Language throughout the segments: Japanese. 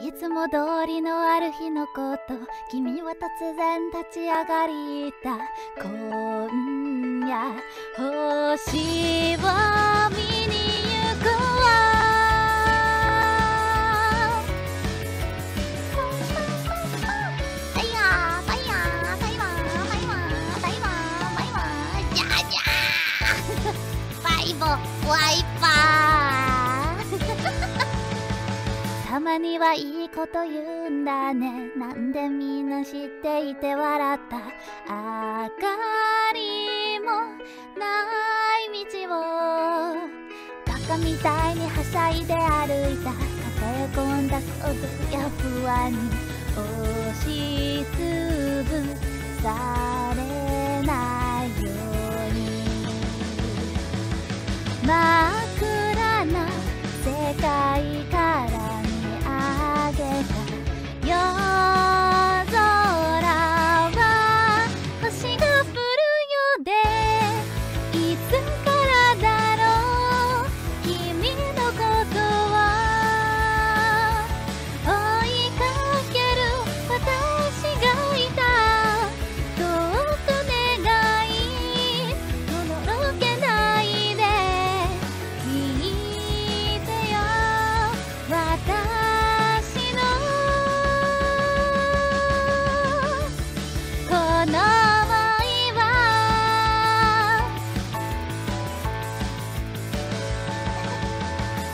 いつも通りのある日のこと、君は突然立ち上がりた。今夜星を見に行くわ。ワイパーたまにはいいこと言うんだね。なんでみんな知っていて笑った。明かりもない道をバカみたいにはしゃいで歩いた。風込んだ空気や不安に押しつぶされない。真っ暗な世界から見上げた夜空は星が降るようで、いつからだろう君のことを追いかける私がいた。遠く願いとろけないでこの想いは、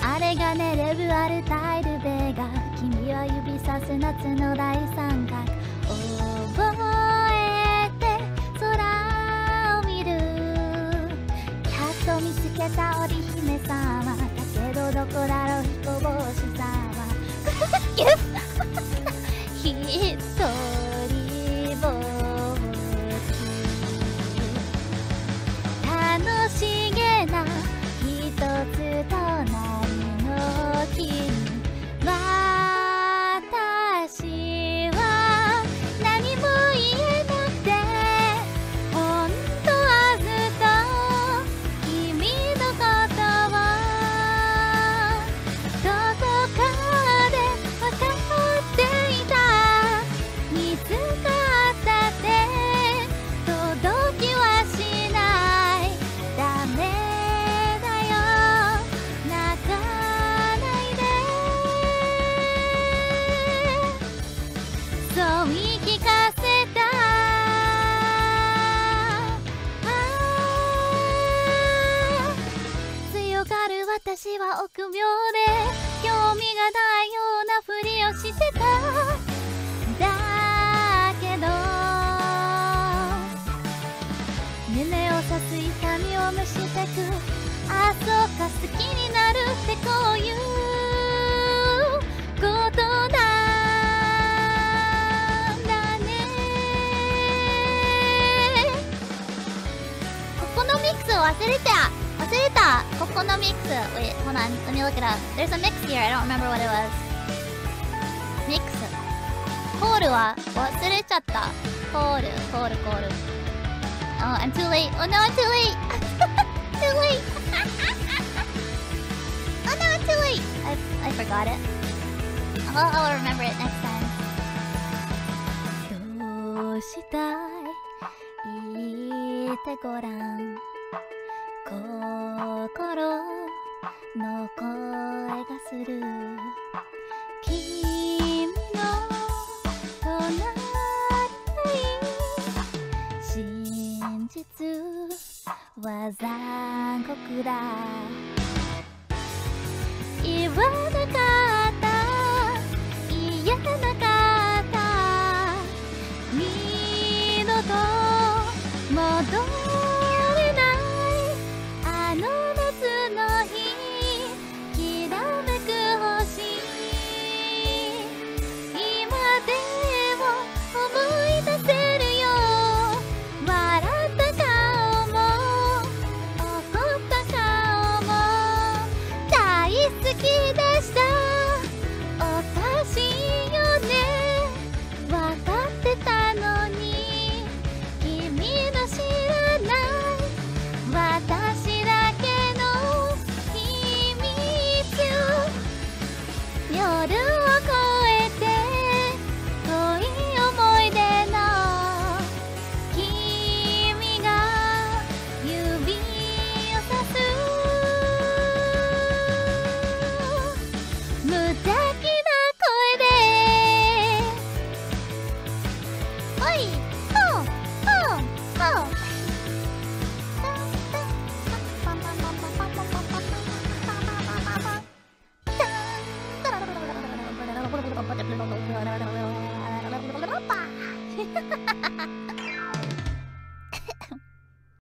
あれがねレブアルタイルベガ、君は指さす夏の大三角、覚えて空を見る。やっと見つけた織姫さんは、だけどどこだろう彦星さんはひとりぼっち。楽しげなひとつ隣の君、私は何も言えなくて、本当はずっと君のことをどこかで分かっていた。見つかったって届きはしない。私は臆病で興味がないようなふりをしてた。だけど胸を刺す痛みを蒸してく。あ、そうか好きになるってこういうことなんだね。ここのミックスを忘れたCoconut mix. Wait, hold on. Let me look it up. There's a mix here. I don't remember what it was. Mix. Koru wa wasurechatta. Koru. Oh, I'm too late. Oh no, I'm too late. Too late. Oh no, I'm too late. I forgot it. I'll remember it next time. どうしたい？言ってごらん。心の声がする。君の隣に真実は残酷だ。言わなかった言えなかった二度と戻る。ハハハハ